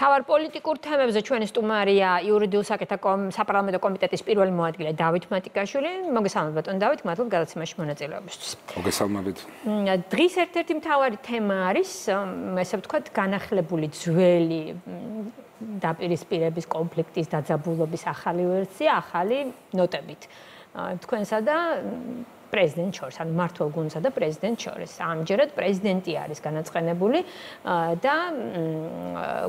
თავარ პოლიტიკურ თემებზე ჩვენი სტუმარია იურიდიულ საკითხთა საპარლამენტო კომიტეტის პირველი მოადგილე დავით მატიკაშვილი. მოგესალმებით ბატონო დავით, მადლობთ გადაცემაში მონაწილეობისთვის. მოგესალმებით. დღის ერთ-ერთი მთავარი თემა არის, ესე ვთქვათ, განახლებული ძველი დაპირისპირების კონფლიქტის დაძაბულობის ახალი ვერსია, ახალი ნოტებით. თქვენსა და President Chors and Marto Gunza, the President Chors, Amjeret, President Yaris, Ganatrenebuli, the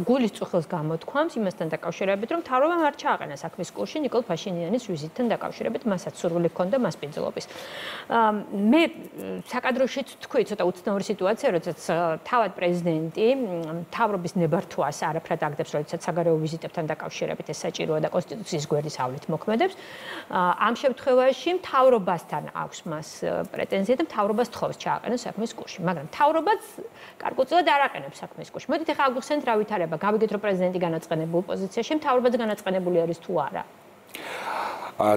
Gulis to Hosgamot comes, you must stand the Kaushrebitrum, Tarova Marchar and Sakvis Koshin, Nikol Pashinyan is visiting the Kaushrebit Massatsurulikonda, Maspinzolopis. Made Sakadroshit quits at Outnor Situatser, that's Tawat President, Tavrobis never to us are a product of Solid Sagaro visit of Tanda Kaushrebit, Sachiro, the Constitution is where is Howlet Mokmedevs, Amshab Trevashim, Tauro Bastan Aus. Mas pretensietem taurobas txovs chaqenes sakmis kushi magram taurobats kargotsela daraaqeneb sakmis kushi modit ega agvixsent ra vitareba gavigit ro prezidenti ganatsqenebul pozitsieshi taurobats ganatqenebuli aris tu ara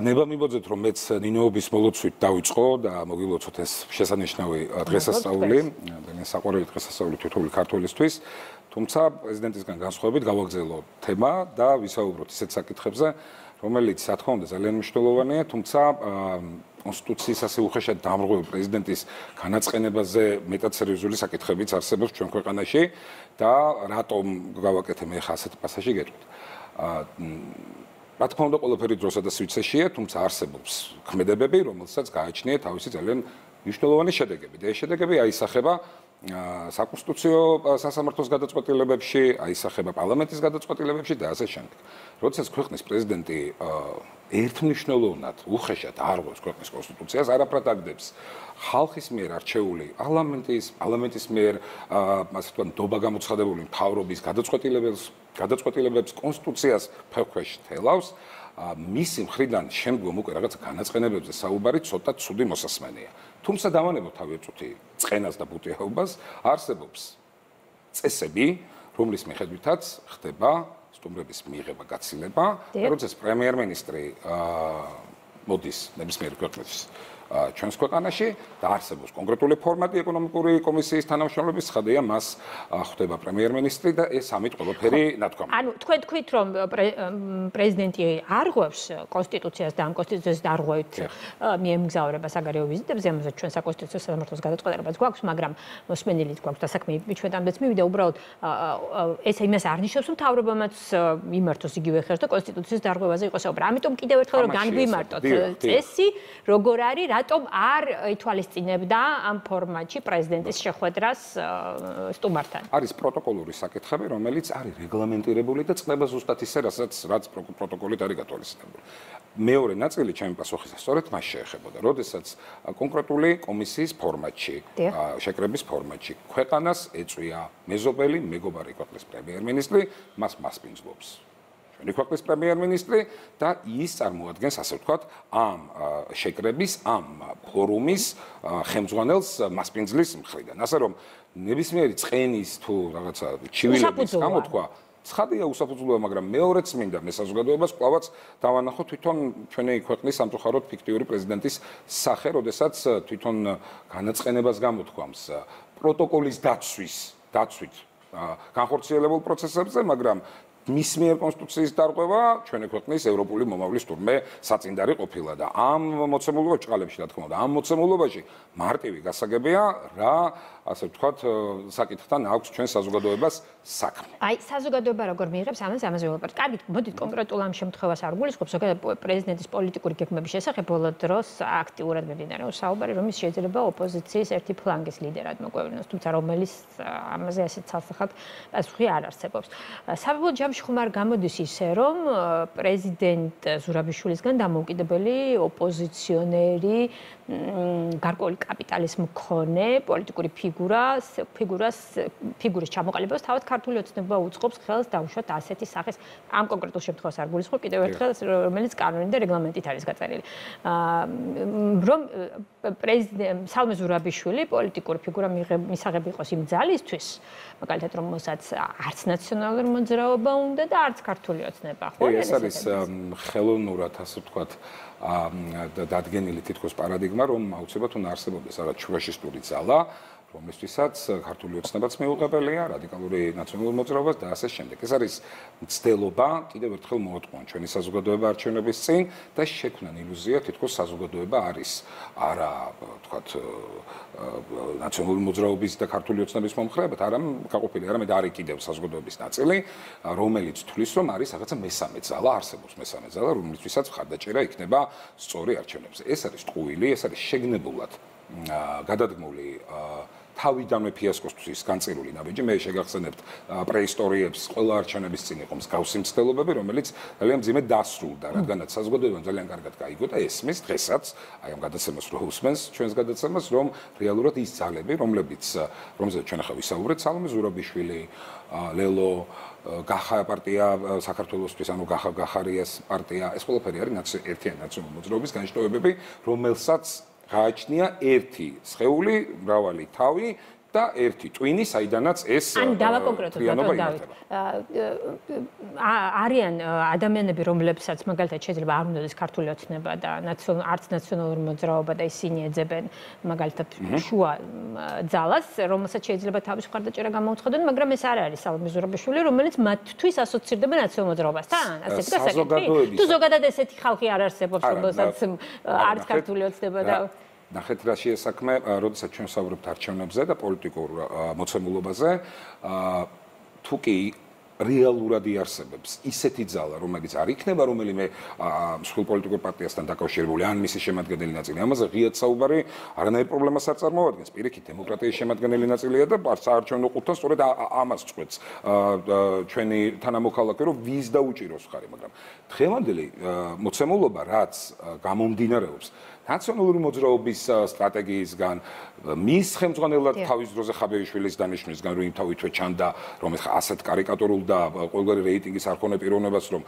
ნება მიბოძეთ რომ მეც ნინოობის მოლოცვით დავიწყო და მოგილოცოთ ეს შესანიშნავი დღესასწაული ძალიან საყვარელი დღესასწაული თითოეული ქართველისთვის თუმცა პრეზიდენტისგან განსხვავებით გავაგზავნო თემა და ვისაუბროთ ისეთ საკითხებზე რომელიც რა თქმა უნდა ძალიან მნიშვნელოვანია თუმცა კონსტიტუციის ასე უხეშად დამრღვევი პრეზიდენტის განაცხადებაზე მეტად სერიოზული საკითხებიც არსებობს ჩვენ ქვეყანაში და რატომ გავაკეთე მე ასეთ პასაჟი გეტყვით. რა თქმა უნდა ყველაფერი დროსა და სივრცეშია, თუმცა არსებობს ქმედებები, რომელსაც გააჩნია თავისი ძალიან მნიშვნელოვანი შედეგები. და ეს შედეგები აისახება საკონსტიტუციო სასამართლოს გადაწყვეტილებებში, აისახება პარლამენტის გადაწყვეტილებებში და ასე შემდეგ. როდესაც ქვეყნის პრეზიდენტი ერთმნიშვნელოვნად უხეშად არღვევს ქვეყნის კონსტიტუციას, არაფრად აგდებს ხალხის მიერ არჩეული პარლამენტის მიერ ასე თქვა დობა გამოცხადებული მთავრობის გადაწყვეტილებებს კონსტიტუციას ფეხქვეშ თელავს. მისი მხრიდან შემდგომ უკვე რაღაც განაცხადებებზე საუბარი ცოტა ცუდი მოსასმენია. Თუმცა დავანებოთ თავი ეწუთი წენას და ბუტიაობას, არსებობს წესები, რომლის მიხედვითაც ხდება სტუმრების მიღება, გაცილება, როდესაც პრემიერ-მინისტრი მოდის ნებისმიერ ქვეყნებში. Ჩვენს ქვეყანაში და არსებობს კონკრეტული ფორმატი ეკონომიკური კომისიის თანამშრომლობის ხდება მას ხდება პრემიერ-მინისტრი და ეს ამით ყველაფერი ნათქვამია. ანუ თქვენ თქვით რომ პრეზიდენტი არღვევს კონსტიტუციას და ამ კონსტიტუციის დარღვევით მიემგზავრება საგარეო ვიზიტებზე, ამიტომ ჩვენ საკონსტიტუციო სამართლოს გადაწყვეტილებაც გვაქვს, მაგრამ მოსმენილიც გვაქვს და საქმეები ჩვენამდეც მივიდა, უბრალოდ ეს იმას არნიშნავს, რომ თავრობამაც მიმართოს იგივე ხერხს და კონსტიტუციის დარღვევაზე იყოს საუბარი. ამიტომ კიდევ ერთხელ რომ განგვიმარტოთ წესი, როგორ არის Tom არ ითვალისწინებდა ამ ფორმატში პრეზიდენტის შეხვედრას სტუმართან. Არის პროტოკოლური საკითხები, რომელიც არის რეგლამენტირებული და წლება ზუსტად ისე, რაც პროტოკოლით არის გათვალისწინებული. მეორე ნაწილი ჩემი პასუხისა სწორედ მას შეეხებოდა, როდესაც კონკრეტული კომისიის ფორმატში, შეკრების ფორმატში ქვეყანას ეწვია მეზობელი მეგობარი ქვეყნის პრემიერ-მინისტრი, მას მასპინძლობს. Ნიკოლას პრემიერ-მინისტრი და ის წარმოადგენს ასე ვთქვათ ამ შეკრების ამ ფორუმის ხემძღვანელს მასპინძლის მხრიდან. Ასე რომ ნებისმიერი წენის თუ რაღაცა ჩივილების გამოთქვა ცხადია უსაფუძვლოა, მაგრამ მეორეც მინდა მე საზოგადოებას კლავაც დავანახო თვითონ ჩვენი ქვეყნის სამწუხაროდ ფიქტიური პრეზიდენტის სახე, როდესაც თვითონ განაცხენებას გამოთქვამს პროტოკოლის დაცვით განხორციელებულ პროცესებზე, მაგრამ მის მიერ კონსტიტუციის დარღვევა ჩვენი ქვეყნის ევროპული მომავლის თურმე საწინდარი ყოფილა და ამ მოცემულობა ჭყალებში რა თქმა უნდა ამ მოცემულობაში მარტივი გასაგებია რა ასე ვთქვათ საკითხთან აქვს ჩვენ საზოგადოებას საქმე. Აი საზოგადოება როგორ მიიღებს ამაზე ველაპარაკი. კარგით, მოდით კონკრეტულ ამ შემთხვევას არ გულისხმობ, ზოგადად პრეზიდენტის პოლიტიკური გეგმების შესახებ ბოლო დროს აქტიურად მიმდინარეობს საუბარი, რომ ის შეიძლება ოპოზიციის ერთი ფლანგის ლიდერად მოგვევლინოს, თუმცა რომელიც ამაზე ასე ცალსახად პასუხი არ არსებობს. საბოლოო ჯამში ხმარ გამოდის ისე, რომ პრეზიდენტ ზურაბიშვილისგან დამოუკიდებელი ოპოზიციონერი, გარკვეული კაპიტალის მქონე, პოლიტიკური ფიგურის ჩამოყალიბებას თავად ქართული ოცნება უწყობს ხელს დაუშვათ ასეთი სახის ამ კონკრეტულ შემთხვევას არ გულისხმობ კიდევ ერთხელ, რომელიც კანონით და რეგლამენტით არის გაწერილი. Რომ პრეზიდენტ სალომე ზურაბიშვილი პოლიტიკური ფიგურა მისაღები იყოს იმ ძალისთვის, მაგალითად, რომელსაც არც ნაციონალური მოძრაობა უნდა და არც ქართული ოცნება ხო? ეს არის ხელოვნურად ასე ვთქვათ დადგენილი თითქოს პარადიგმა, რომ აუცილებლად უნდა არსებობდეს არა ჩუვაშისტური ძალა, რომლისთვისაც ქართული ოცნებაც მეუღებელია, რადიკალური ნაციონალურ მოძრაობას და ასე შემდეგ. ეს არის მცდელობა, კიდევ ერთხელ მოეთქვამენ ჩვენი საზოგადოება არჩევნების წინ და შექმნან ილუზია, თითქოს საზოგადოება არის არა, თქვათ, ნაციონალური მოძრაობის და ქართული ოცნების მომხრეებად, არამ გაყოფილი, არამედ არის კიდევ საზოგადოების ნაწილი, რომელიც თulis რომ არის რაღაცა მესამე ძალა, არსებობს მესამე ძალა, რომლისთვისაც ხარდაჭერა იქნება სწორი არჩევნებზე. ეს არის ტყუილი, ეს არის შეგნებულად გადადგმული თავიდანვე ფიასკოსთვის განწირული ნაბიჯი მე შეგახსენებთ პრეისტორიებს ყველა არჩევნების წინ იყო მსგავსი მცდელობები რომელიც ძალიან ძიმედ დასრულდა რადგანაც საზოგადოებამ ძალიან კარგად გაიგო და ესმის დღესაც აი ამ გადაცემას რო უსმენს ჩვენს გადაცემას რომ რეალურად ის ძალები რომელზეც ჩვენ ახლა ვისაუბრეთ სალომე ზურაბიშვილი ლელო გახა პარტია საქართველოსთვის ანუ გახარიას პარტია ეს ყველაფერი არის ერთიანი ნაციონალური მოძრაობის განშტოებები რომელსაც გააჩნია ერთი სხეული, მრავალი თავი და ერთი ტვინი, საიდანაც ეს პრიანობა იმართება. არიან ადამიანები, რომლებსაც მაგალითად შეიძლება არ უნდადეს ქართული ოცნება და არც ნაციონალური მოძრაობა და ისინი ეძებენ მაგალითად შუა ძალას, რომელსაც შეიძლება თავის მხარდაჭერა გამოუცხადონ, მაგრამ ეს არ არის სალომე ზურაბიშვილი, რომელიც მათთვის ასოცირდება ნაციონალურ მოძრაობასთან, ასე თქვა საკითხი. თუ ზოგადად ესეთი ხალხი არ არსებობს, რომელსაც არც ქართული ოცნება და ნახეთ რა შეესაბამება, როდესაც ჩვენ საუბრობთ არჩევნებზე და პოლიტიკურ მოცემულობაზე, თუ კი რეალურად იარსებებს ისეთი ძალა, რომელიც არ იქნება რომელიმე მსხვილ პოლიტიკურ პარტიასთან დაკავშირებული, ან მისი შემადგენელი ნაწილი, ამაზე ღიად საუბარი არანაირ პრობლემას არ წარმოადგენს. პირიქით, დემოკრატიის შემადგენელი ნაწილია და საარჩევნო ყუთთან სწორედ ამას წვეთს ჩვენი თანამოქალაქე, რომ ვის დაუჭიროს ხარი, მაგრამ დღევანდელი მოცემულობა, რაც გამომდინარეობს ნაციონალური მოძრაობის სტრატეგიისგან, მის ხელმძღვანელად თავის დროზე ხაბეიშვილის დანიშნულისგან, რომ თავი თვე ჩანდა, რომ ეხლა ასეთ კარიკატურულ და ყოველგვარი რეიტინგის არ ხონე პიროვნებას, რომ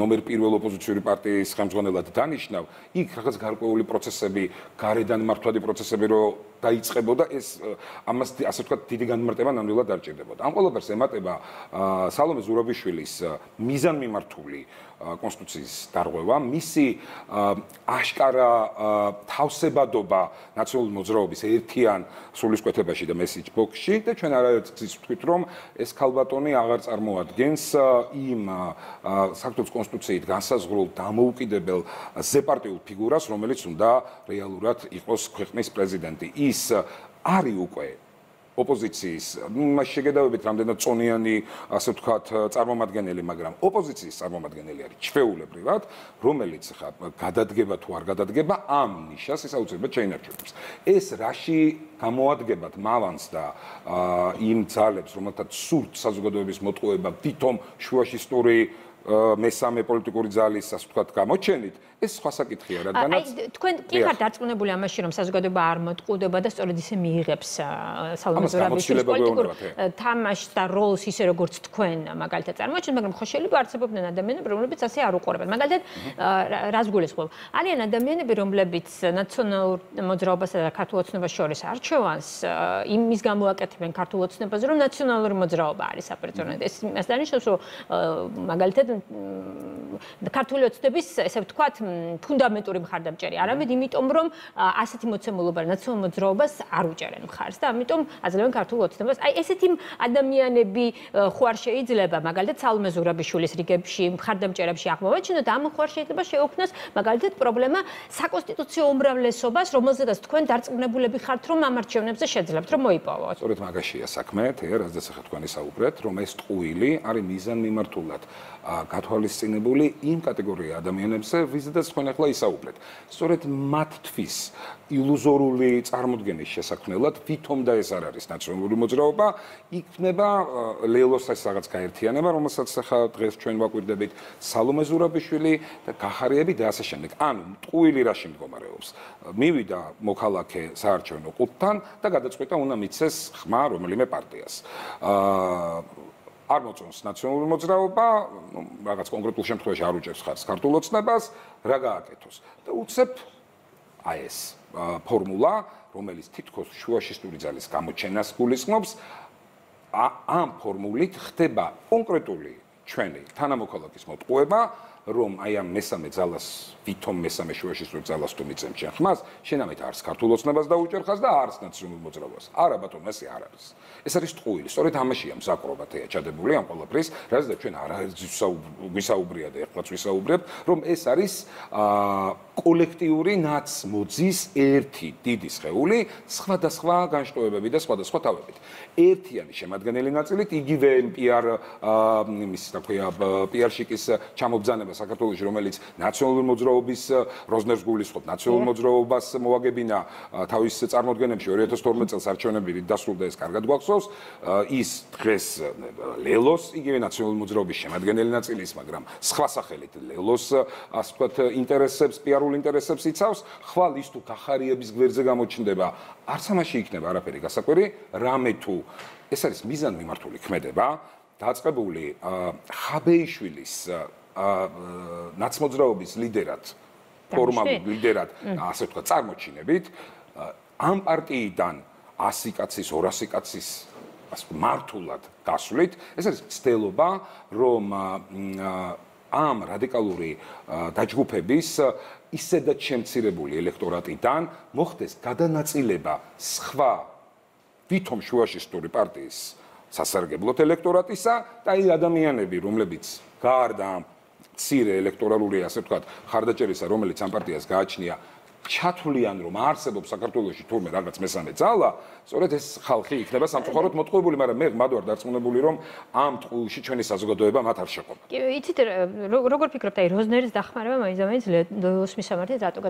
ნომერ პირველ ოპოზიციური პარტიის ხელმძღვანელად დანიშნავ, იქ რაღაც გარკვეული პროცესები, გარედან მართვადი პროცესები რო დაიწყებოდა, ეს ამას ასე ვთქვათ, დიდი განმარტება ნამდვილად არ ჭირდებოდა. ამ ყველაფერს ემატება სალომე ზურაბიშვილის მიზანმიმართული კონსტიტუციის დარღვევა, მისი აშკარა თავსებადობა ნაციონალური მოძრაობის ერთიან სულისკვეთებაში და message box-ში და ჩვენ არაერთ ვთქვით, რომ ეს ქალბატონი აღარ წარმოადგენს იმ საქართველოს კონსტიტუციით განსაზღვრულ დამოუკიდებელ ზეპარტიულ ფიგურას, რომელიც უნდა რეალურად იყოს ქვეყნის პრეზიდენტი. ის არის უკვე ოპოზიციის მას შეგედავებით რამდენად წონიანი ასე ვთქვათ წარმომადგენელი, მაგრამ ოპოზიციის წარმომადგენელი არის ჩვეულებრივად, რომელიც ხა გადადგება თუ არ გადადგება ამ ნიშას ის აუცილებლად შეინარჩუნებს. ეს რაში გამოადგებათ მავანს და იმ ძალებს, რომელთაც სურთ საზოგადოების მოტყუება თვითონ შუაშისტური მესამე პოლიტიკური ძალის ასე ვთქვათ გამოჩენით, ეს სხვა საკითხია, რადგანაც თქვენ კი ხართ დარწმუნებული ამაში, რომ საზოგადოება არ მოტყუდება და სწორედ ისე მიიღებს სალომე ზურაბიშვილის პოლიტიკურ თამაშს და როლს ისე როგორც თქვენ მაგალითად წარმოიჩინეთ, მაგრამ ხო შეიძლება არსებობდნენ ადამიანები, რომლებიც ასე არ უყურებენ. მაგალითად, რას გულისხმობ? არიან ადამიანები, რომლებიც ნაციონალურ მოძრაობასა და ქართულ ოცნებას შორის არჩევანს იმის გამო აკეთებენ ქართულ ოცნებას, რომ ნაციონალური მოძრაობა არის აპრიორიულად. ეს დანიშნავს, რომ მაგალითად ქართული ოცნების, ესე ვთქვათ, ფუნდამენტური მხარდამჭერი, არამედ იმიტომ, რომ ასეთი მოცემულობა ნაციონალურ მოძრაობას არ უჭერენ მხარს და ამიტომ აძლევენ ქართულ ოცნებას. აი ესეთი ადამიანები ხო არ შეიძლება, მაგალითად, სალომე ზურაბიშვილის რიგებში, მხარდამჭერებში აღმოვაჩინოთ, ამ ხო არ შეიძლება შექმნას, მაგალითად, პრობლემა საკონსტიტუციო უმრავლესობას, რომელზედაც თქვენ დარწმუნებულები ხართ, რომ ამ არჩევნებზე შეძლებთ, რომ მოიპოვოთ. სწორედ მაგაშია საქმე, რაზეც ახლა თქვენ ისაუბრეთ, რომ ეს ტყუილი არის მიზანმიმართულად გათვალისწინებული იმ კატეგორია ადამიანებზე, ვისაც თქვენ ახლა ისაუბრეთ. სწორედ მათთვის ილუზორული წარმოდგენის შესაქმნელად, ვითომ და ეს არ არის ნაციონალური მოძრაობა, იქნება ლელოს ეს რაღაც გაერთიანება, რომელსაც ახლა დღეს ჩვენ ვაკვირდებით, სალომე ზურაბიშვილი და გახარიები და ასე შემდეგ. ანუ მტყუილი რაში მდგომარეობს. მივიდა მოქალაქე საარჩევნო ყუთთან და გადაწყვიტა უნდა მიცეს ხმა რომელიმე პარტიას. არ მოწონს ნაციონალური მოძრაობა, რაღაც კონკრეტულ შემთხვევაში არ უჭერს ხარს ქართულ ოცნებას, რა გააკეთოს. და უცებ აი ეს ფორმულა, რომელიც თითქოს შუაშისტური ძალის გამოჩენას გულისხმობს, ამ ფორმულით ხდება კონკრეტული ჩვენი თანამოქალაქის მოტყუება, რომ აი ამ მესამე ძალას ვითომ მესამე შუაშიც რო ძალას თუ მიწემს მას შენამეთ არს ქართულოცნებას დაუჭერხას და არს ნაციონალურ მოძრაობას არა ბატონო ეს არ არის ეს არის ტყუილი სწორედ ამაშია მზაკრობათია ჩადებული ამ ყველაფრის რაზეც ჩვენ არაერთ ვისაუბრია და ეხლაც ვისაუბრებ რომ ეს არის კოლექტიური ნაცმოძის ერთი დიდი სხეული სხვადასხვა განშტოებები და სხვადასხვა თავებით ერთიანი შემადგენელი ნაწილით იგივე PR იმის და ქვია PR შიკის ჩამობძანება საქართველოს რომელიც ნაციონალური მოძრაობის როზნერს გულისხმობ ნაციონალურ მოძრაობას მოაგებინა თავის წარმოდგენებში 2012 წელს არჩევნები დასრულდა ეს კარგად გვახსოვს ის დღეს ლელოს იგივე ნაციონალური მოძრაობის შემადგენელი ნაწილის მაგრამ სხვა სახელით ლელოს ასე ვთქვათ ინტერესებს PR-ულ ინტერესებს იცავს ხვალ ის თუ გახარიების გვერდზე გამოჩნდება არც ამაში იქნება არაფერი გასაკვირი რამე თუ ეს არის მიზანმიმართული ქმედება დაწყებული ხაბეიშვილის ნაცმოძრაობის ლიდერად ფორმალურ ლიდერად ასე ვთქვათ წარმოჩინებით ამ პარტიიდან 100 კაცის 200 კაცის მართულად გასვლით ეს არის ცდილობა რომ ამ რადიკალური დაჯგუფების ისედაც შემცირებული ელექტორატიდან მოხდეს გადანაწილება სხვა ვითომ შუაშისტური პარტიის სასარგებლოდ ელექტორატისა და ის ადამიანები რომლებიც გარდა ცირე ელექტორალური ასე ვთქვათ ხარდაჭერისა რომელიც ამ პარტიას გააჩნია ჩათვლიან რომ არსებობს საქართველოში თურმე რაღაც მესამე ძალა, სწორედ ეს ხალხი იქნება სამწუხაროდ მოტყუებული, მაგრამ მე ღმად ვარ დარწმუნებული რომ ამ ტყუილში ჩვენი საზოგადოება მათ არ შეყვება. კი, იცით როგორ ფიქრობთ, აი როზნერის დახმარება მაინცამაინც ოსმის სამართლით რატო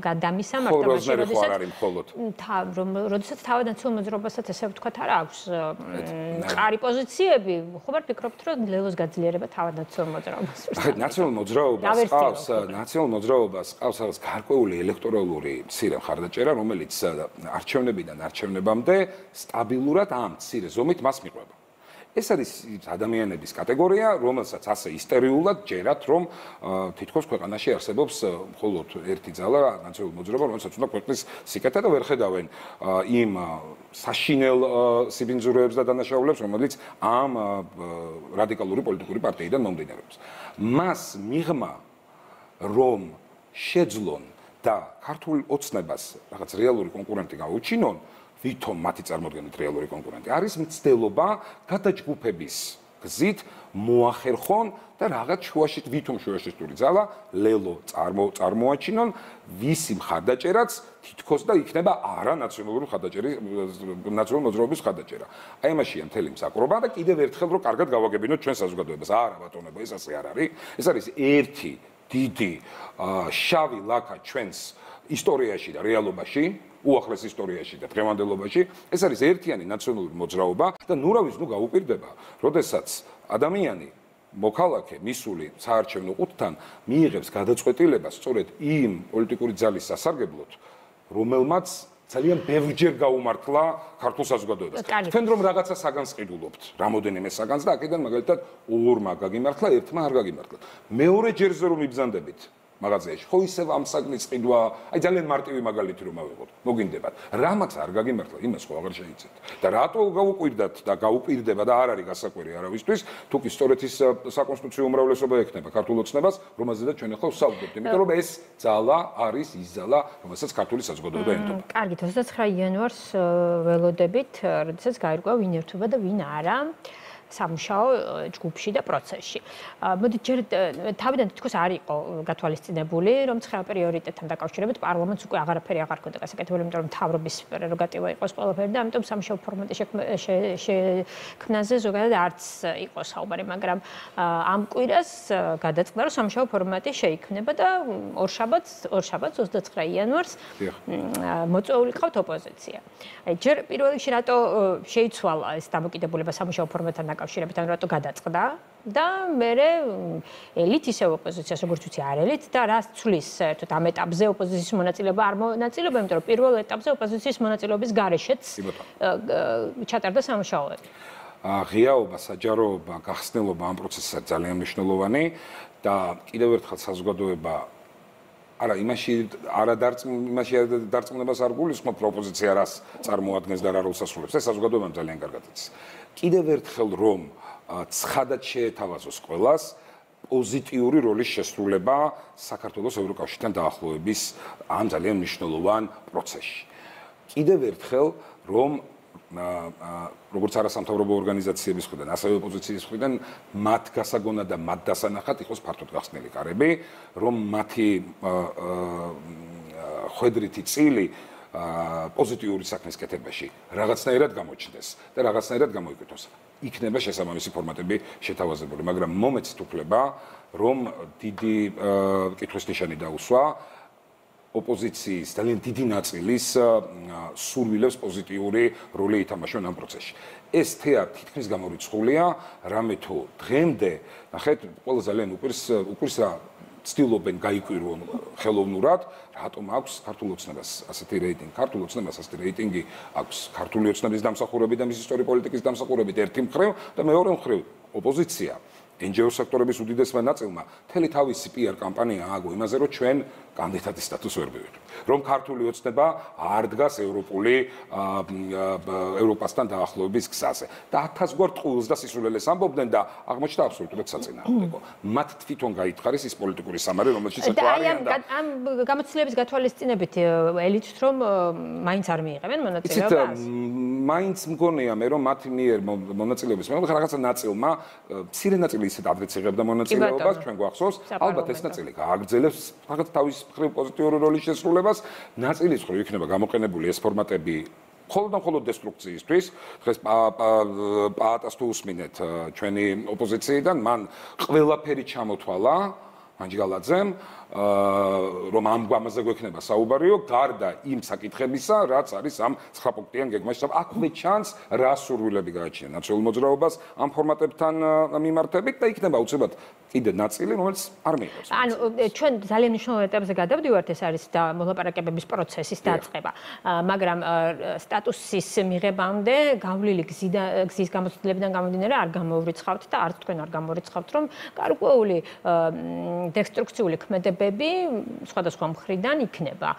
გადამისამართა მაშინ როდესაც თავადაც მოძრაობასაც ესე ვთქვათ არა აქვს მყარი პოზიციები, ხომ არ ფიქრობთ რომ ლელოს გაძლიერება თავადაც მოძრაობას? ნაციონალურ მოძრაობას ყავს გარკვეული ელექტორალური ცირე ხარდაჭერა, რომელიც არჩევნებიდან არჩევნებამდე სტაბილურად ამ ცირე ზომით მას მიყვება. ეს არის ადამიანების კატეგორია, რომელსაც ასე ისტორიულად ჯერათ, რომ თითქოს ქვეყანაში არსებობს მხოლოდ ერთი ძალა, ნაციონალური მოძრაობა, რომელსაც უნდა ქვეყნის სიკეთე და ვერ ხედავენ იმ საშინელ სიბინძურეებს და დანაშაულებს, რომელიც ამ რადიკალური პოლიტიკური პარტიიდან მომდინარეობს. მას მიღმა რომ შეძლონ და ქართულ ოცნებას რაღაც რეალური კონკურენტი გაუჩინონ, ვითომ მათი წარმოდგენით რეალური კონკურენტი არის მცდელობა გადაჯგუფების გზით მოახერხონ და რაღაც შუაშიც ვითომ შუაშისტური ძალა ლელო წარმოაჩინონ ვისი მხარდაჭერაც თითქოს და იქნება არა ნაციონალური ხარდაჭერი ნაციონალური მოძრაობის ხარდაჭერა. აი ამაშია მთელი მსაკრობა და კიდევ ერთხელ რომ კარგად გავაგებინოთ ჩვენ საზოგადოებას. არა ბატონებო, ეს ასე არ არის. ეს არის ერთი დიდი შავი ლაქა ჩვენს ისტორიაში და რეალობაში, უახლეს ისტორიაში და დღევანდელობაში, ეს არის ერთიანი ნაციონალური მოძრაობა და ნურავის ნუ გაუპირდება, როდესაც ადამიანი მოქალაქე მისული საარჩევნო ყუთთან მიიღებს გადაწყვეტილებას სწორედ იმ პოლიტიკური ძალის სასარგებლოდ, რომელმაც ძალიან ბევრჯერ გაუმართლა ქართულ საზოგადოებას. თქვენ რომ რაღაცა საგანს ყიდულობთ, რამოდენიმე საგანს და აქედან მაგალითად ორმა გაგიმართლა, ერთმა არ გაგიმართლა. მეორე ჯერზე რომ იბზანდებით მაღაზიაში, ხო ისევ ამ საგნის ყიდვა, აი ძალიან მარტივი მაგალითი რომ ავიღოთ, მოგინდებათ. რამაც არ გაგიმართლა, იმას ხო აღარ შეიძლება. და რატო გაუკვირდათ და გაუპირდება და არ არის გასაკვირი არავისთვის, თუ კი სწორედ ის საკონსტიტუციო უმრავლესობა ექნება ქართულ ოცნებას, რომელზედაც ჩვენ ახლა ვსაუბრობთ, იმიტომ რომ ეს ძალა არის ის ძალა, რომელსაც ქართული საზოგადოება ენდობა. კარგი, 29 იანვარს ველოდებით, როდესაც გაირკვა ვინ ერთვება და ვინ არა სამუშაო ჯგუფში და პროცესში. მოდი ჯერ თავიდან თითქოს არ იყო გათვალისწინებული, რომ ცხელ პრიორიტეტთან დაკავშირებით პარლამენტს უკვე აღარაფერი აღარ ქონდა გასაკეთებელი, იმიტომ რომ მთავრობის პრეროგატივა იყოს ყველაფერი და ამიტომ სამუშაო ფორმატი შექმნაზე ზოგადად არც იყო საუბარი, მაგრამ ამ კვირას გადაწყდა, რომ სამუშაო ფორმატი შეიქმნება და ორშაბათს 29 იანვარს მოწვეული ყავთ ოპოზიცია. აი ჯერ პირველ რიგში რატო შეიცვალა ეს დამოკიდებულება სამუშაო ფორმატთან კავშირებით ან რატო გადაწყდა და მე ელიტ ისევ ოპოზიციას როგორც ვიცი არ ელიტ და რას ცulis ერთად ამ ეტაპზე ოპოზიციის მონაწილეობა არ მონაწილეობა იმიტომ რომ პირველ ეტაპზე ოპოზიციის მონაწილეობის გარეშეც ჩატარდა სამუშაოები. ღიაობა, საჯაროობა, გახსნილობა ამ პროცესზე ძალიან მნიშვნელოვანი და კიდევ ერთხელ საზოგადოება არა იმაში დარწმუნებას არ გულისხმობ ოპოზიცია რას წარმოადგენს და რა როლს ასრულებს. ეს საზოგადოებამ ძალიან კარგად იცის. კიდევ ერთხელ რომ ცხადად შეეთავაზოს ყველას პოზიტიური როლის შესრულება საქართველოს ევროკავშირთან დაახლოების ამ ძალიან მნიშვნელოვან პროცესში. Კიდევ ერთხელ რომ როგორც არასამთავრობო ორგანიზაციების მხრიდან, ასევე ოპოზიციის მხრიდან მათ გასაგონად და მათ დასანახად იყოს ფართოდ გახსნილი კარები, რომ მათი ხვედრითი წილი პოზიტიური საქმის კეთებაში რაღაცნაირად გამოჩნდეს და რაღაცნაირად გამოიკვეთოს. იქნება შესაბამისი ფორმატები შეთავაზებული, მაგრამ მომეც თუქლება, რომ დიდი კითხვის ნიშანი დაუსვა ოპოზიციის ძალიან დიდი ნაწილის სურვილებს პოზიტიური როლი ითამაშონ ამ პროცესში. ეს თეატრი თითქმის გამორიცხულია, რამე თუ დღემდე, ნახეთ, ყველა ძალიან უპირს ცდილობენ გაიკვირონ ხელოვნურად, რატომ აქვს ქართულ ოცნებას ასეთი რეიტინგი, ქართულ ოცნებას ასეთი რეიტინგი აქვს ქართული ოცნების დამსახურებით და მის ისტორიული პოლიტიკის დამსახურებით ერთი მხრივ და მეორე მხრივ ოპოზიცია NGO სექტორების უდიდესმა ნაწილმა მთელი თავისი PR კამპანია ააგო იმაზე, რომ ჩვენ კანდიდატის სტატუსს ვერ მივიღებთ. Რომ ქართული ოცნება არ დგას ევროპასთან დაახლოების გზაზე. და 1000-გვარ ტყუილს და სისულელეს ამბობდნენ და აღმოჩნდა აბსოლუტურად საწინააღმდეგო. მათ თვითონ გაითხარეს ის პოლიტიკური სამარი, რომელშიც იყო არიან. ამ გამოცდილების გათვალისწინებით ელიტს რომ მაინც არ მიიღებენ მონაწილეობას. მაინც მგონია მე რომ მათ მიერ მონაწილეობის მე რაღაცა ნაწილმა ცირე ნაწილი ისეთ ადრეც იღებდა მონაწილეობას, ჩვენ გვახსოვს, ალბათ ეს ნაწილი გააგრძელებს რაღაც თავის მხრივ პოზიტიური როლის შესრულებას, ნაწილის მხრივ იქნება გამოყენებული ეს ფორმატები მხოლოდ და მხოლოდ დესტრუქციისთვის. დღეს პაატას თუ უსმინეთ ჩვენი ოპოზიციიდან, მან ყველაფერი ჩამოთვალა ანჯგალაძემ, რომ ამ გვამაზე გვექნება საუბარიო, გარდა იმ საკითხებისა, რაც არის ამ 9 პუნქტიან გეგმაში. აქვე ჩანს რა სურვილები გააჩნია ნაციონალურ მოძრაობას ამ ფორმატებთან მიმართებით და იქნება უცებად კიდე ნაწილი, რომელიც არ მიიღებს. ანუ ჩვენ ძალიან მნიშვნელოვან ეტაპზე გადავდივართ, ეს არის და მოლაპარაკებების პროცესის დაწყება. მაგრამ სტატუსის მიღებამდე გავლილი გზის გამოცდილებიდან გამომდინარე არ გამოვრიცხავთ და არც თქვენ არ გამოვრიცხავთ, რომ გარკვეული დესტრუქციული ქმედებები სხვადასხვა მხრიდან იქნება.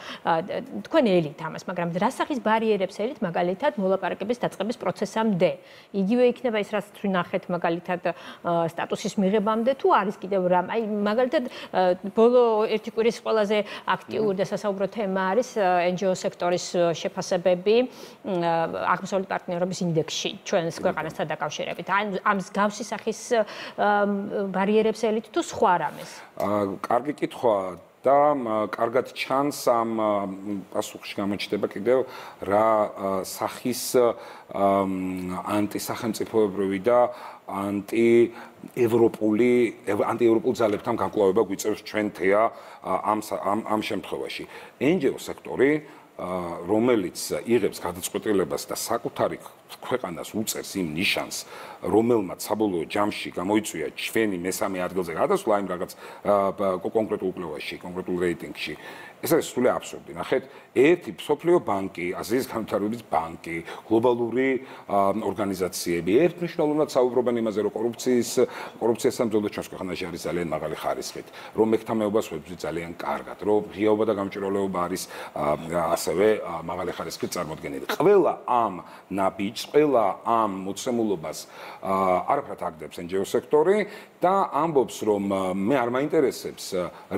თქვენ ელით ამას, მაგრამ რა სახის ბარიერებს ელით მაგალითად მოლაპარაკების დაწყების პროცესამდე? იგივე იქნება ის, რაც ვნახეთ მაგალითად სტატუსის მიღებამდე თუ არის კიდევ რამ. აი მაგალითად ბოლო ერთი კვირის ყველაზე აქტიური და სასაუბრო თემა არის NGO სექტორის შეფასებები აღმოსავლეთ პარტნიორობის ინდექსში ჩვენს ქვეყანასთან დაკავშირებით. აი ამ მსგავსი სახის ბარიერებს ელით თუ სხვა რამეს? კარგი კითხვა და კარგად ჩანს ამ პასუხში გამოჩნდება კიდევ რა სახის ანტისახელმწიფოებრივი და ანტიევროპულ ძალებთან განკვლავება გვიწევს ჩვენ თეა ამ შემთხვევაში. NGO სექტორი, რომელიც იღებს გადაწყვეტილებას და საკუთარი ქვეყანას უწევს იმ ნიშანს, რომელმაც საბოლოო ჯამში გამოიწვია ჩვენი მესამე ადგილზე გადასვლა იმ რაღაც კონკრეტულ კვლევაში, კონკრეტულ რეიტინგში. ეს არის სრული აბსურდი. ნახეთ, ერთი მსოფლიო ბანკი, აზიის განვითარების ბანკი, გლობალური ორგანიზაციები ერთმნიშვნელოვნად საუბრობენ იმაზე, რომ კორუფციასთან ბრძოლა ჩვენს ქვეყანაში არის ძალიან მაღალი ხარისხით, რომ მეკთამეობას ვებრძვით ძალიან კარგად, რომ ღიაობა და გამჭვირვალეობა არის ასევე მაღალი ხარისხით წარმოდგენილი. ყველა ამ ნაბიჯს, ყველა ამ მოცემულობას არაფრად აგდებს NGO სექტორი და ამბობს, რომ მე არ მაინტერესებს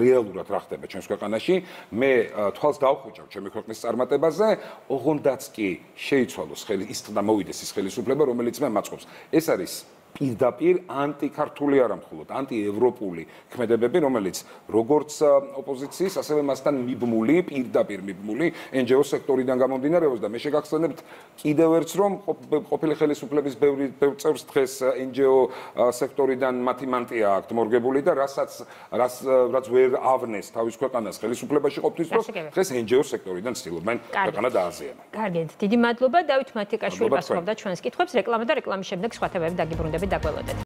რეალურად რა ხდება ჩვენს ქვეყანაში. მე თვალს დავხუჭავ ჩემი ქვეყნის წარმატებაზე, ოღონდაც კი შეიცვალოს ხელი ის და მოვიდეს ის ხელისუფლება, რომელიც მე მაწყობს. ეს არის პირდაპირ ანტიქართული არა მხოლოდ, ანტიევროპული ქმედებები, რომელიც როგორც ოპოზიციის, ასევე მასთან მიბმული, პირდაპირ მიბმული NGO სექტორიდან გამომდინარეობს და მე შეგახსენებთ კიდევ ერთს, რომ ყოფილი ხელისუფლების ბევრი წევრს დღეს NGO სექტორიდან მათი მანტია აქვთ მორგებული და რაც ვერ ავნეს თავის ქვეყანას ხელისუფლებაში ყოფნის დროს, დღეს NGO სექტორიდან ცდილობენ ქვეყანა დააზიანონ. კარგი, დიდი მადლობა. დავით მათიკაშვილი პასუხობდა ჩვენს კითხვებს. რეკლამა და რეკლამის შემდეგ სხვა თემები დაგიბრუნდებით. Gracias.